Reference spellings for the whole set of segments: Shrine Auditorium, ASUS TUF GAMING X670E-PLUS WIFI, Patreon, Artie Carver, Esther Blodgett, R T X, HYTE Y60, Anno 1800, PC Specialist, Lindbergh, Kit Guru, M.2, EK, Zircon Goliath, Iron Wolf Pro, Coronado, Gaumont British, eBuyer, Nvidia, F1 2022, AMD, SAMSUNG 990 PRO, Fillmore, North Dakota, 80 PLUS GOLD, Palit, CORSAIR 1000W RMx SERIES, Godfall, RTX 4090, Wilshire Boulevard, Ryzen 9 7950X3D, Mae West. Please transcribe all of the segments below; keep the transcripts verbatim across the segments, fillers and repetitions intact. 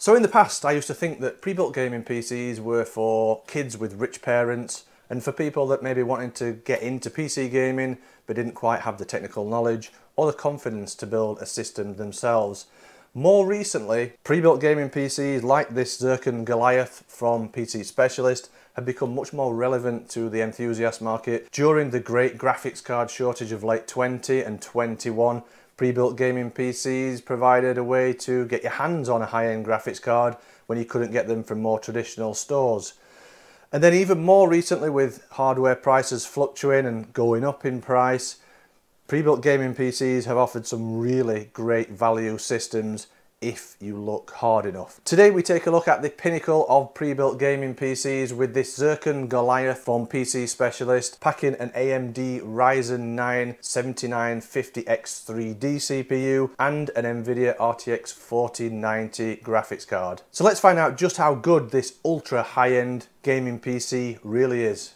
So in the past, I used to think that pre-built gaming P Cs were for kids with rich parents and for people that maybe wanted to get into P C gaming but didn't quite have the technical knowledge or the confidence to build a system themselves. More recently, pre-built gaming P Cs like this Zircon Goliath from P C Specialist have become much more relevant to the enthusiast market. During the great graphics card shortage of late twenty and twenty-one, pre-built gaming P Cs provided a way to get your hands on a high-end graphics card when you couldn't get them from more traditional stores. And then even more recently, with hardware prices fluctuating and going up in price, pre-built gaming P Cs have offered some really great value systems if you look hard enough. Today we take a look at the pinnacle of pre-built gaming P Cs with this Zircon Goliath from P C Specialist, packing an A M D Ryzen nine seventy-nine fifty X three D C P U and an Nvidia R T X forty ninety graphics card. So let's find out just how good this ultra high-end gaming P C really is.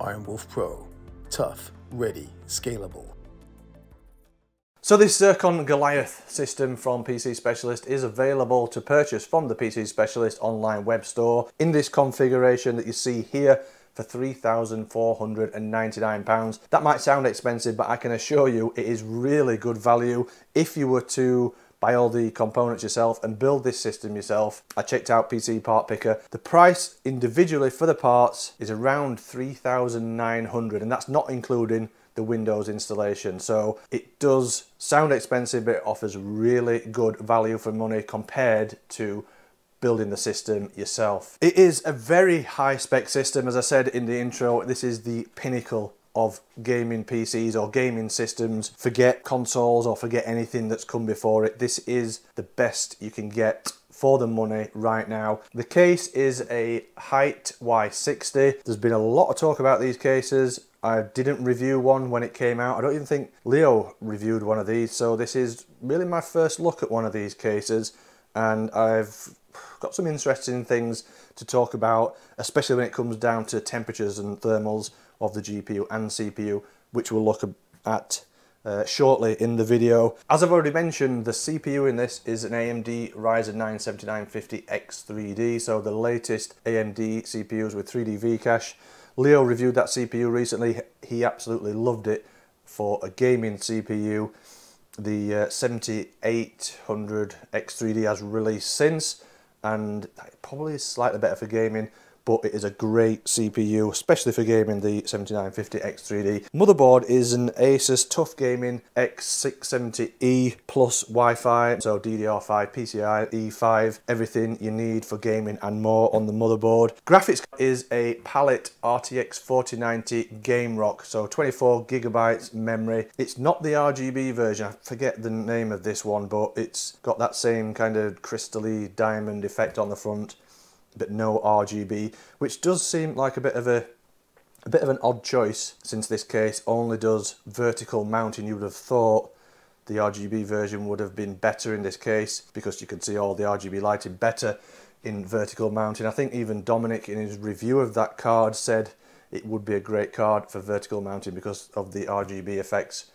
Iron Wolf Pro, tough, ready, scalable. So this Zircon Goliath system from P C Specialist is available to purchase from the P C Specialist online web store in this configuration that you see here for three thousand four hundred and ninety-nine pounds. That might sound expensive, but I can assure you it is really good value if you were to buy all the components yourself and build this system yourself. I checked out P C Part Picker. The price individually for the parts is around three thousand nine hundred dollars, and that's not including the Windows installation. So it does sound expensive, but it offers really good value for money compared to building the system yourself. It is a very high spec system. As I said in the intro, this is the pinnacle of gaming P Cs or gaming systems. Forget consoles or forget anything that's come before it. This is the best you can get for the money right now. The case is a HYTE Y sixty. There's been a lot of talk about these cases. I didn't review one when it came out. I don't even think Leo reviewed one of these. So this is really my first look at one of these cases, and I've got some interesting things to talk about, especially when it comes down to temperatures and thermals of the G P U and C P U, which we'll look at uh, shortly in the video. As I've already mentioned, the C P U in this is an A M D Ryzen nine seventy-nine fifty X three D, so the latest A M D C P Us with three D V cache. Leo reviewed that C P U recently. He absolutely loved it for a gaming C P U. The uh, seventy-eight hundred X three D has released since, and it probably is slightly better for gaming, but it is a great C P U, especially for gaming, the seventy-nine fifty X three D. Motherboard is an ASUS TUF Gaming X six seventy E plus Wi-Fi, so D D R five, P C I, E five, everything you need for gaming and more on the motherboard. Graphics is a Palit R T X forty ninety GameRock, so twenty-four gigabytes memory. It's not the R G B version, I forget the name of this one, but it's got that same kind of crystally diamond effect on the front, but no R G B, which does seem like a bit of a, a bit of an odd choice, since this case only does vertical mounting. You would have thought the R G B version would have been better in this case, because you could see all the R G B lighting better in vertical mounting. I think even Dominic in his review of that card said it would be a great card for vertical mounting because of the R G B effects.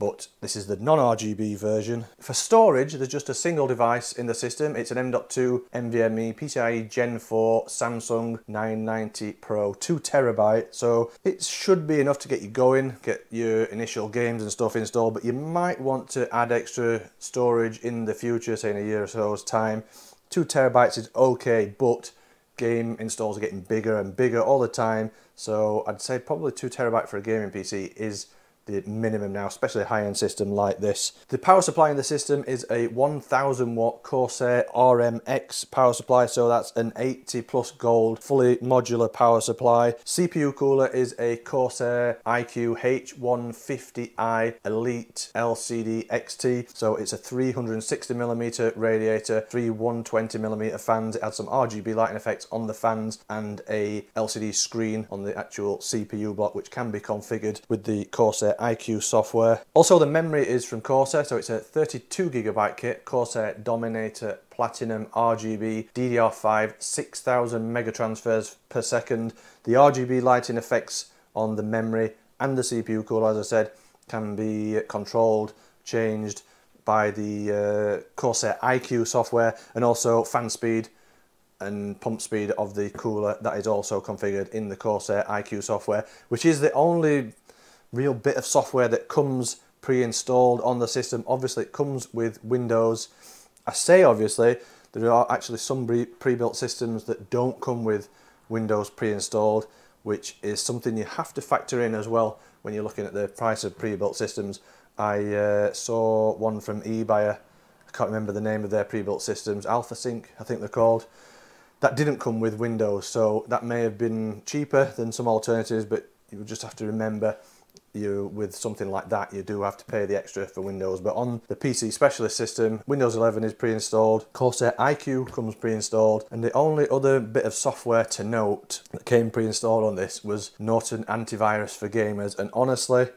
But this is the non-R G B version. For storage, there's just a single device in the system. It's an M dot two NVMe PCIe Gen four Samsung nine ninety Pro, two terabyte. So it should be enough to get you going, get your initial games and stuff installed, but you might want to add extra storage in the future, say in a year or so's time. Two terabytes is okay, but game installs are getting bigger and bigger all the time. So I'd say probably two terabyte for a gaming P C is the minimum now, especially a high-end system like this. The power supply in the system is a one thousand watt Corsair R M X power supply, so that's an eighty plus gold fully modular power supply. C P U cooler is a Corsair iCUE H one fifty i Elite L C D X T, so it's a three hundred sixty millimeter radiator, three one hundred twenty millimeter fans. It has some R G B lighting effects on the fans and a L C D screen on the actual C P U block, which can be configured with the Corsair iCUE software. Also, the memory is from Corsair, so it's a thirty-two gigabyte kit, Corsair Dominator Platinum R G B D D R five, six thousand megatransfers per second. The R G B lighting effects on the memory and the C P U cooler, as I said, can be controlled, changed by the uh, Corsair iCUE software, and also fan speed and pump speed of the cooler that is also configured in the Corsair iCUE software, which is the only real bit of software that comes pre-installed on the system. Obviously it comes with Windows. I say obviously, there are actually some pre-built systems that don't come with Windows pre-installed, which is something you have to factor in as well when you're looking at the price of pre-built systems. I uh, saw one from eBuyer, I can't remember the name of their pre-built systems, AlphaSync I think they're called, that didn't come with Windows, so that may have been cheaper than some alternatives, but you just have to remember you with something like that, you do have to pay the extra for Windows. But on the P C Specialist system, Windows eleven is pre-installed, Corsair iCUE comes pre-installed, and the only other bit of software to note that came pre-installed on this was Norton Antivirus for gamers, and honestly,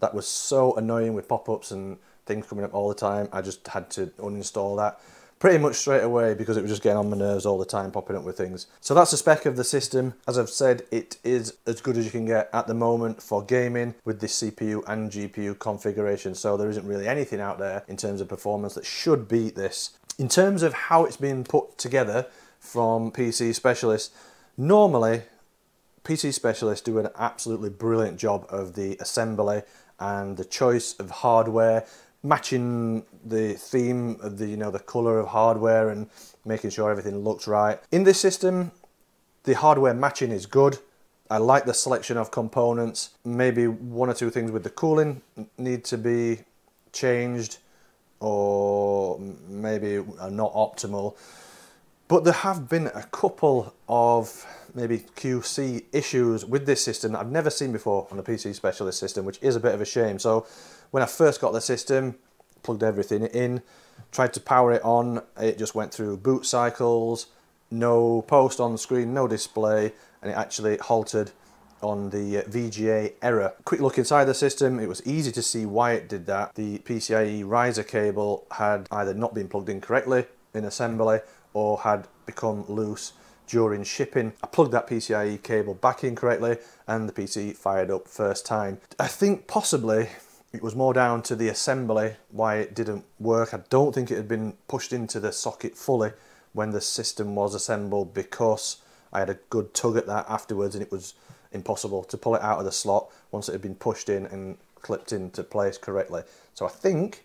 that was so annoying with pop-ups and things coming up all the time, I just had to uninstall that pretty much straight away because it was just getting on my nerves all the time, popping up with things. So that's the spec of the system. As I've said, it is as good as you can get at the moment for gaming with this C P U and G P U configuration, so there isn't really anything out there in terms of performance that should beat this. In terms of how it's being put together from P C Specialist, normally P C Specialists do an absolutely brilliant job of the assembly and the choice of hardware, matching the theme of the, you know, the color of hardware and making sure everything looks right. In this system, the hardware matching is good. I like the selection of components. Maybe one or two things with the cooling need to be changed or maybe are not optimal. But there have been a couple of maybe Q C issues with this system that I've never seen before on a P C Specialist system, which is a bit of a shame. So when I first got the system, plugged everything in, tried to power it on, it just went through boot cycles, no post on the screen, no display, and it actually halted on the V G A error. Quick look inside the system, it was easy to see why it did that. The PCIe riser cable had either not been plugged in correctly in assembly or had become loose during shipping. I plugged that PCIe cable back in correctly and the P C fired up first time. I think possibly it was more down to the assembly why it didn't work. I don't think it had been pushed into the socket fully when the system was assembled, because I had a good tug at that afterwards and it was impossible to pull it out of the slot once it had been pushed in and clipped into place correctly. So I think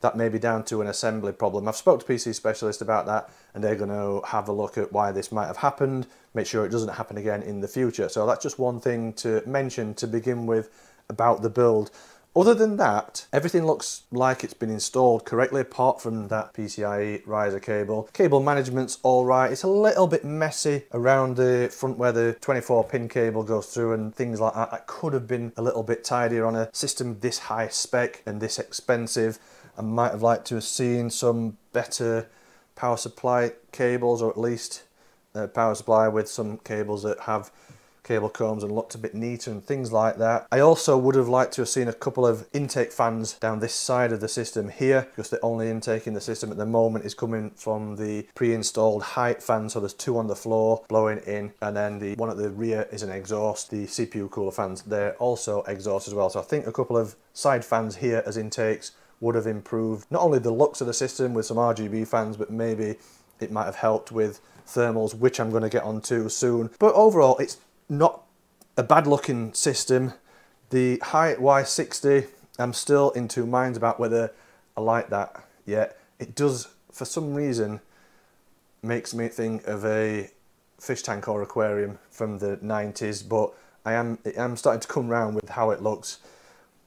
that may be down to an assembly problem. I've spoke to P C Specialist about that and they're going to have a look at why this might have happened, make sure it doesn't happen again in the future. So that's just one thing to mention to begin with about the build. Other than that, everything looks like it's been installed correctly apart from that PCIe riser cable. Cable management's all right. It's a little bit messy around the front where the twenty-four pin cable goes through and things like that. That could have been a little bit tidier on a system this high spec and this expensive. I might have liked to have seen some better power supply cables, or at least a power supply with some cables that have cable combs and looked a bit neater and things like that. I also would have liked to have seen a couple of intake fans down this side of the system here, because the only intake in the system at the moment is coming from the pre-installed HYTE fan, so there's two on the floor blowing in, and then the one at the rear is an exhaust. The C P U cooler fans, they're also exhaust as well, so I think a couple of side fans here as intakes would have improved not only the looks of the system with some R G B fans, but maybe it might have helped with thermals, which I'm going to get onto soon. But overall, it's not a bad looking system. The HYTE Y sixty, I'm still in two minds about whether I like that yet. It does, for some reason, makes me think of a fish tank or aquarium from the nineties, but I am, I am starting to come round with how it looks.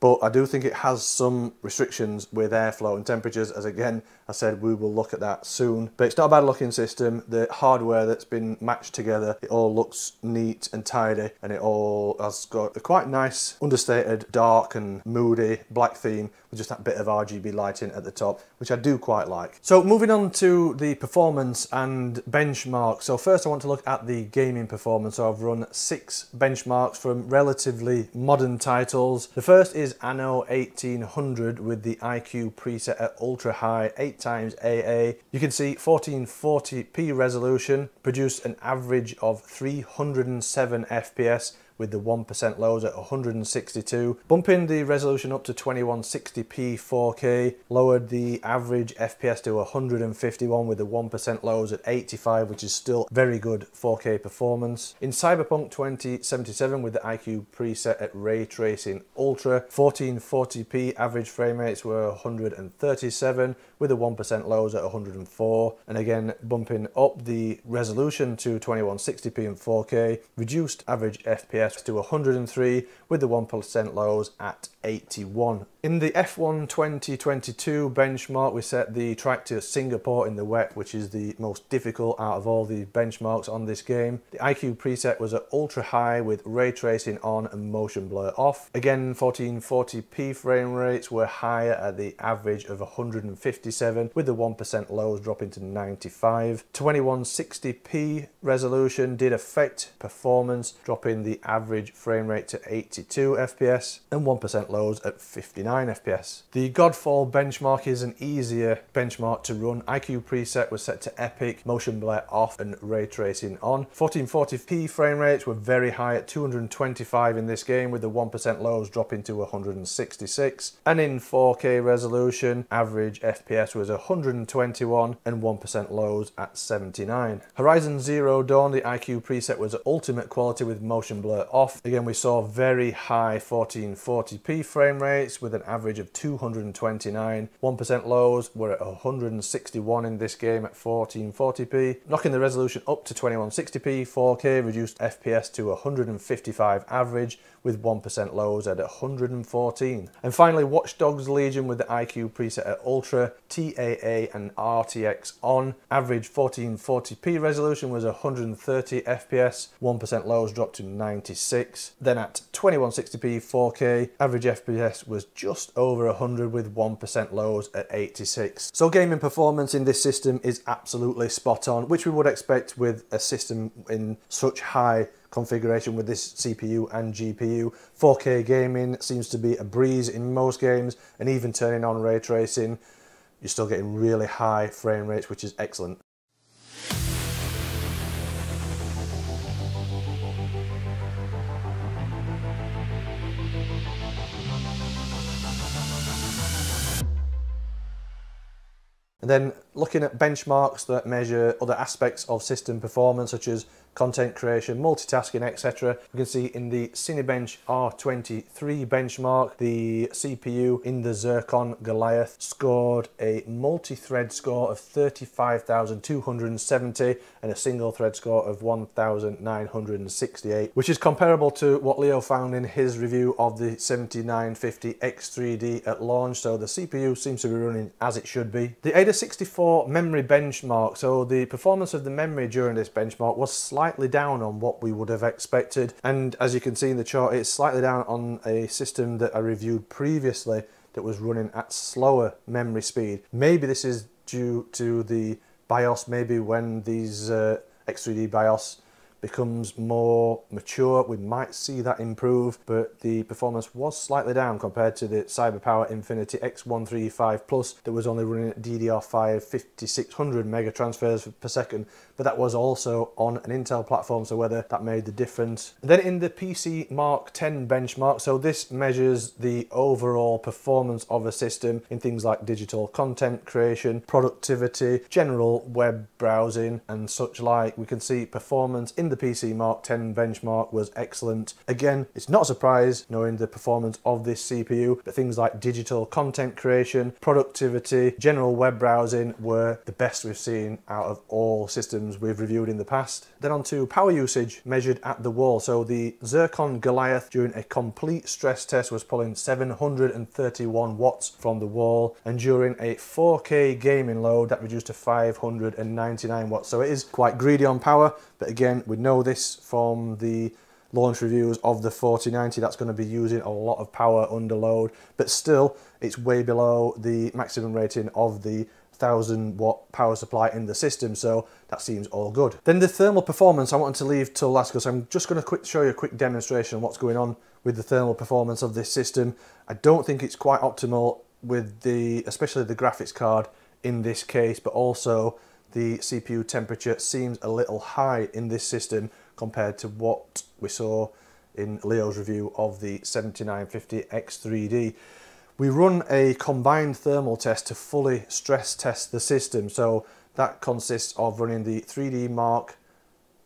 But I do think it has some restrictions with airflow and temperatures, as again, I said, we will look at that soon. But it's not a bad looking system. The hardware that's been matched together, it all looks neat and tidy, and it all has got a quite nice, understated, dark and moody black theme with just that bit of R G B lighting at the top, which I do quite like. So moving on to the performance and benchmarks. So first I want to look at the gaming performance. So I've run six benchmarks from relatively modern titles. The first is is Anno eighteen hundred with the iCUE preset at ultra high, eight times A A. You can see fourteen forty p resolution produced an average of three hundred seven F P S with the one percent lows at one hundred sixty-two, bumping the resolution up to twenty-one sixty p four K, lowered the average F P S to one hundred fifty-one with the one percent lows at eighty-five, which is still very good four K performance. In Cyberpunk twenty seventy-seven with the iCUE preset at Ray Tracing Ultra, fourteen forty p average frame rates were one hundred thirty-seven with the one percent lows at one hundred four, and again bumping up the resolution to twenty-one sixty p and four K, reduced average F P S to one hundred three with the one percent lows at eighty-one. In the F one twenty twenty-two benchmark, we set the track to Singapore in the wet, which is the most difficult out of all the benchmarks on this game. The iCUE preset was at ultra high with ray tracing on and motion blur off. Again, fourteen forty p frame rates were higher at the average of one hundred fifty-seven with the one percent lows dropping to ninety-five. twenty-one sixty p resolution did affect performance, dropping the average frame rate to eighty-two F P S and one percent lows at fifty-nine F P S. The Godfall benchmark is an easier benchmark to run. iCUE preset was set to epic, motion blur off and ray tracing on. fourteen forty p frame rates were very high at two hundred twenty-five in this game with the one percent lows dropping to one hundred sixty-six, and in four K resolution average F P S was one hundred twenty-one and one percent lows at seventy-nine. Horizon Zero Dawn, the iCUE preset was ultimate quality with motion blur off. Again, we saw very high fourteen forty p frame rates with an average of two hundred twenty-nine. one percent lows were at one hundred sixty-one in this game at fourteen forty p, knocking the resolution up to twenty-one sixty p four K, reduced F P S to one hundred fifty-five average with one percent lows at one hundred fourteen. And finally, Watch Dogs Legion with the iCUE preset at ultra, T A A and R T X on. Average fourteen forty p resolution was one hundred thirty F P S, one percent lows dropped to ninety-six. Then at twenty-one sixty p four K, average F P S was just over one hundred with one percent lows at eighty-six. So gaming performance in this system is absolutely spot on, which we would expect with a system in such high configuration with this C P U and G P U. four K gaming seems to be a breeze in most games, and even turning on ray tracing, you're still getting really high frame rates, which is excellent. And then looking at benchmarks that measure other aspects of system performance, such as content creation, multitasking, et cetera. You can see in the Cinebench R twenty-three benchmark, the C P U in the Zircon Goliath scored a multi-thread score of thirty-five thousand two hundred seventy and a single thread score of one thousand nine hundred sixty-eight, which is comparable to what Leo found in his review of the seventy-nine fifty X three D at launch. So the C P U seems to be running as it should be. The A D A sixty-four memory benchmark. So the performance of the memory during this benchmark was slightly slightly down on what we would have expected, and as you can see in the chart, it's slightly down on a system that I reviewed previously that was running at slower memory speed. Maybe this is due to the BIOS. Maybe when these uh, X three D BIOS becomes more mature, we might see that improve, but the performance was slightly down compared to the CyberPower Infinity X one thirty-five Plus that was only running at D D R five fifty-six hundred mega transfers per second, but that was also on an Intel platform, so whether that made the difference. And then in the P C Mark ten benchmark, so this measures the overall performance of a system in things like digital content creation, productivity, general web browsing and such like. We can see performance in the P C Mark ten benchmark was excellent. Again, it's not a surprise knowing the performance of this C P U, but things like digital content creation, productivity, general web browsing were the best we've seen out of all systems we've reviewed in the past. Then on to power usage measured at the wall. So the Zircon Goliath during a complete stress test was pulling seven hundred thirty-one watts from the wall, and during a four K gaming load that reduced to five hundred ninety-nine watts. So it is quite greedy on power, but again, we know this from the launch reviews of the forty ninety, that's going to be using a lot of power under load, but still it's way below the maximum rating of the thousand watt power supply in the system, so that seems all good. Then the thermal performance I wanted to leave till last, because I'm just going to quick show you a quick demonstration of what's going on with the thermal performance of this system. I don't think it's quite optimal with the, especially the graphics card in this case, but also the C P U temperature seems a little high in this system compared to what we saw in Leo's review of the seventy-nine fifty X three D. We run a combined thermal test to fully stress test the system, so that consists of running the three D Mark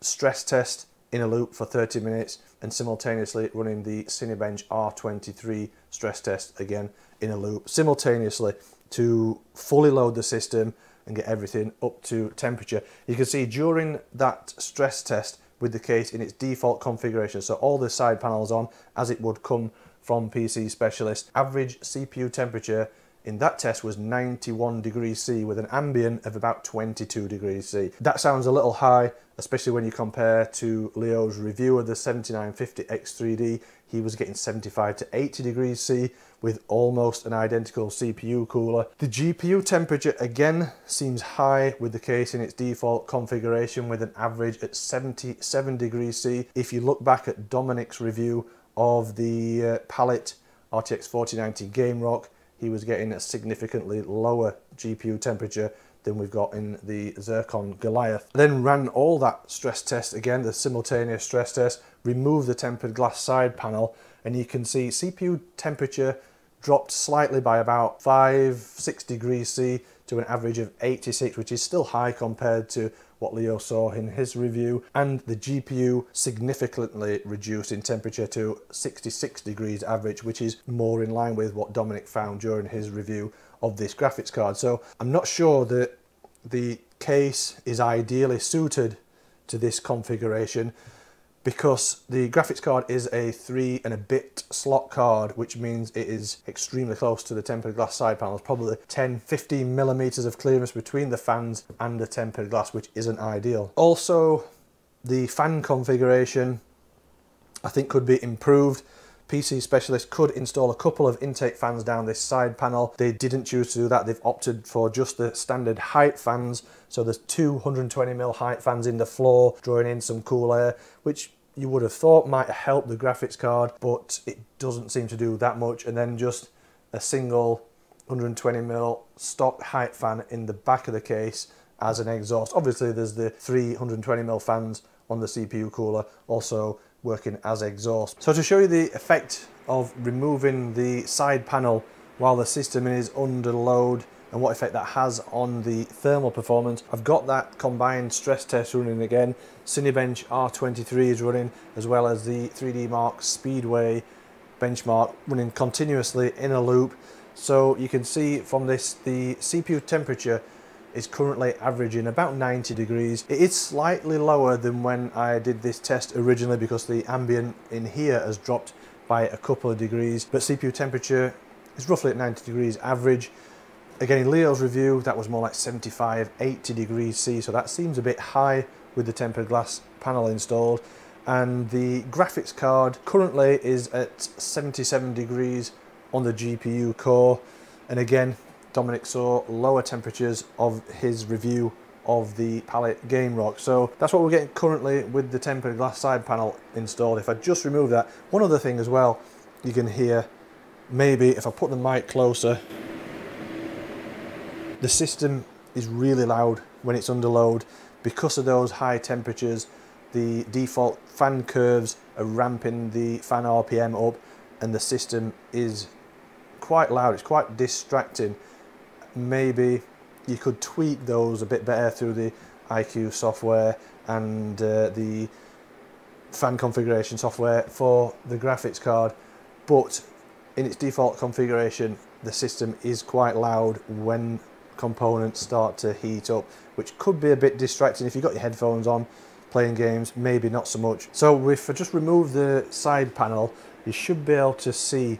stress test in a loop for thirty minutes and simultaneously running the Cinebench R twenty-three stress test again in a loop simultaneously to fully load the system and get everything up to temperature. You can see during that stress test with the case in its default configuration, so all the side panels on as it would come from P C Specialist, average C P U temperature in that test was ninety-one degrees C with an ambient of about twenty-two degrees C. That sounds a little high, especially when you compare to Leo's review of the seventy-nine fifty X three D. He was getting seventy-five to eighty degrees C with almost an identical C P U cooler. The G P U temperature again seems high with the case in its default configuration with an average at seventy-seven degrees C. If you look back at Dominic's review of the uh, Palit R T X forty ninety GameRock, he was getting a significantly lower G P U temperature than we've got in the Zircon Goliath. I then ran all that stress test again, the simultaneous stress test, removed the tempered glass side panel, and you can see C P U temperature dropped slightly by about five, six degrees C to an average of eighty-six, which is still high compared to what Leo saw in his review, and the G P U significantly reduced in temperature to sixty-six degrees average, which is more in line with what Dominic found during his review of this graphics card. So I'm not sure that the case is ideally suited to this configuration, because the graphics card is a three and a bit slot card, which means it is extremely close to the tempered glass side panels, probably ten, fifteen millimeters of clearance between the fans and the tempered glass, which isn't ideal. Also, the fan configuration I think could be improved. P C Specialist could install a couple of intake fans down this side panel. They didn't choose to do that. They've opted for just the standard height fans. So there's two one hundred twenty millimeter height fans in the floor, drawing in some cool air, which you would have thought might help the graphics card, but it doesn't seem to do that much. And then just a single one hundred twenty millimeter stock height fan in the back of the case as an exhaust. Obviously there's the three one hundred twenty millimeter fans on the C P U cooler also working as exhaust. So to show you the effect of removing the side panel while the system is under load and what effect that has on the thermal performance, I've got that combined stress test running again. Cinebench R twenty-three is running, as well as the three D Mark Speedway benchmark running continuously in a loop. So you can see from this the C P U temperature is currently averaging about ninety degrees. It is slightly lower than when I did this test originally, because the ambient in here has dropped by a couple of degrees, but C P U temperature is roughly at ninety degrees average. Again, in Leo's review, that was more like seventy-five, eighty degrees C, so that seems a bit high with the tempered glass panel installed. And the graphics card currently is at seventy-seven degrees on the G P U core. And again, Dominic saw lower temperatures of his review of the Palit GameRock. So that's what we're getting currently with the tempered glass side panel installed. If I just remove that, one other thing as well, you can hear, maybe if I put the mic closer, the system is really loud when it's under load. Because of those high temperatures, the default fan curves are ramping the fan R P M up, and the system is quite loud, it's quite distracting. Maybe you could tweak those a bit better through the iCUE software and uh, the fan configuration software for the graphics card, but in its default configuration the system is quite loud when components start to heat up, which could be a bit distracting if you've got your headphones on playing games, maybe not so much. So if I just remove the side panel, you should be able to see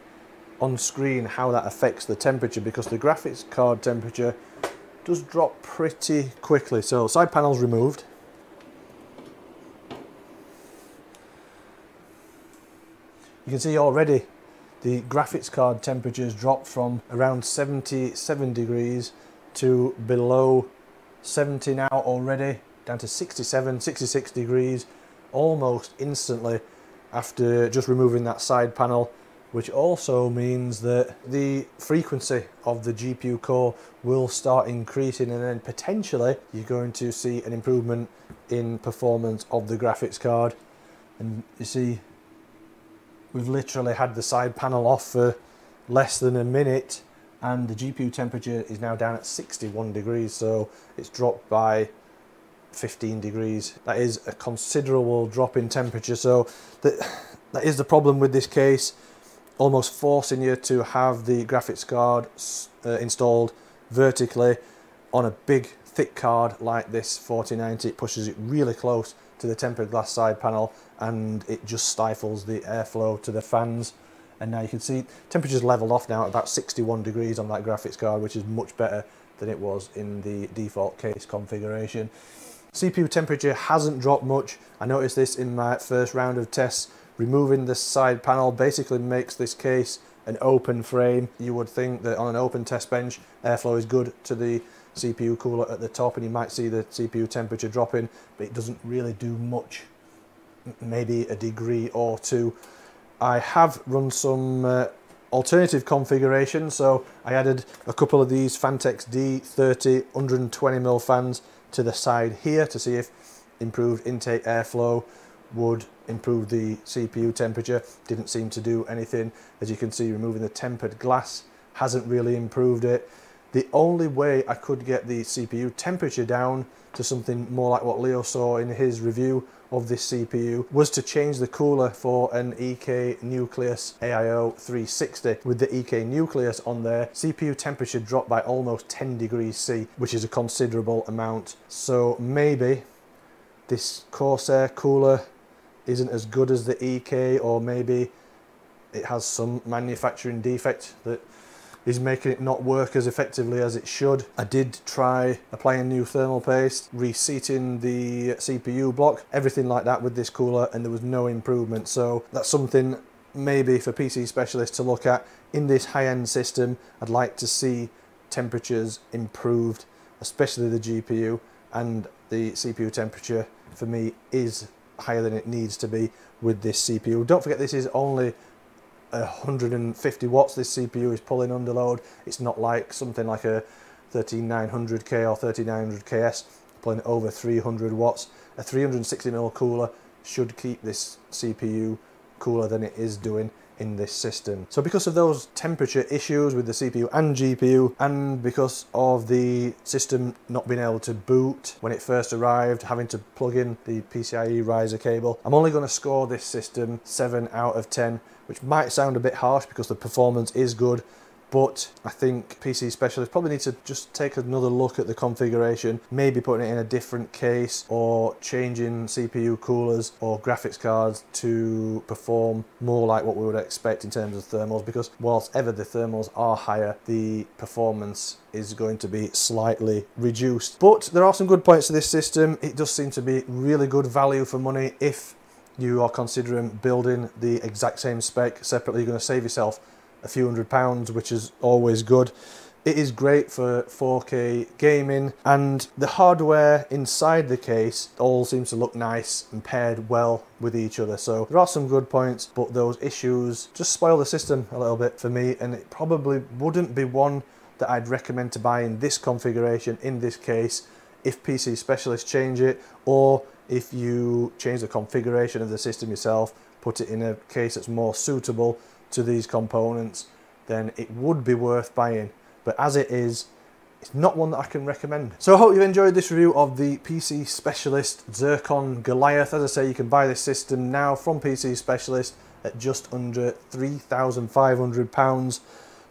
on screen how that affects the temperature, because the graphics card temperature does drop pretty quickly. So side panel's removed. You can see already the graphics card temperatures drop from around seventy-seven degrees to below seventy now already, down to sixty-seven, sixty-six degrees almost instantly after just removing that side panel, which also means that the frequency of the G P U core will start increasing, and then potentially you're going to see an improvement in performance of the graphics card. And you see, we've literally had the side panel off for less than a minute and the G P U temperature is now down at sixty-one degrees, so it's dropped by fifteen degrees. That is a considerable drop in temperature, so that, that is the problem with this case, almost forcing you to have the graphics card uh, installed vertically on a big thick card like this forty ninety. It pushes it really close to the tempered glass side panel and it just stifles the airflow to the fans. And now you can see temperatures leveled off now at about sixty-one degrees on that graphics card, which is much better than it was in the default case configuration. C P U temperature hasn't dropped much. I noticed this in my first round of tests. Removing this side panel basically makes this case an open frame. You would think that on an open test bench, airflow is good to the C P U cooler at the top and you might see the C P U temperature dropping, but it doesn't really do much, maybe a degree or two. I have run some uh, alternative configurations, so I added a couple of these Phanteks D thirty one hundred twenty millimeter fans to the side here to see if improved intake airflow would improve the C P U temperature. Didn't seem to do anything. As you can see, removing the tempered glass hasn't really improved it. The only way I could get the C P U temperature down to something more like what Leo saw in his review of this C P U was to change the cooler for an E K Nucleus A I O three sixty. With the E K Nucleus on there, C P U temperature dropped by almost ten degrees C, which is a considerable amount. So maybe this Corsair cooler isn't as good as the E K, or maybe it has some manufacturing defect that is making it not work as effectively as it should. I did try applying new thermal paste, reseating the C P U block, everything like that with this cooler, and there was no improvement. So that's something maybe for P C specialists to look at. In this high-end system, I'd like to see temperatures improved, especially the G P U, and the C P U temperature for me is higher than it needs to be with this C P U. Don't forget, this is only one hundred fifty watts this C P U is pulling under load. It's not like something like a thirty-nine hundred K or thirty-nine hundred K S pulling over three hundred watts. A three hundred sixty millimeter cooler should keep this C P U cooler than it is doing in this system. So because of those temperature issues with the C P U and G P U, and because of the system not being able to boot when it first arrived, having to plug in the PCIe riser cable, I'm only going to score this system seven out of ten, which might sound a bit harsh because the performance is good, but I think P C specialists probably need to just take another look at the configuration, maybe putting it in a different case or changing C P U coolers or graphics cards to perform more like what we would expect in terms of thermals, because whilst ever the thermals are higher, the performance is going to be slightly reduced. But there are some good points to this system. It does seem to be really good value for money. If you are considering building the exact same spec separately, you're going to save yourself a few hundred pounds, which is always good. It is great for four K gaming, and the hardware inside the case all seems to look nice and paired well with each other. So there are some good points, but those issues just spoil the system a little bit for me, and it probably wouldn't be one that I'd recommend to buy in this configuration, in this case, if P C specialists change it, or if you change the configuration of the system yourself, put it in a case that's more suitable to these components, then it would be worth buying. But as it is, it's not one that I can recommend. So I hope you enjoyed this review of the P C Specialist Zircon Goliath. As I say, you can buy this system now from P C Specialist at just under three thousand five hundred pounds.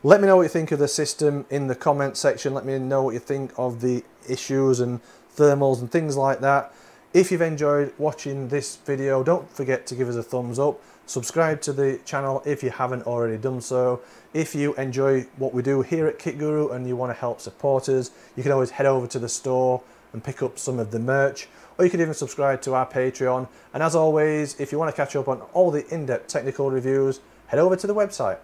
Let me know what you think of the system in the comment section. Let me know what you think of the issues and thermals and things like that. If you've enjoyed watching this video, don't forget to give us a thumbs up. Subscribe to the channel if you haven't already done so. If you enjoy what we do here at Kit Guru and you want to help support us, you can always head over to the store and pick up some of the merch, or you can even subscribe to our Patreon. And as always, if you want to catch up on all the in-depth technical reviews, head over to the website.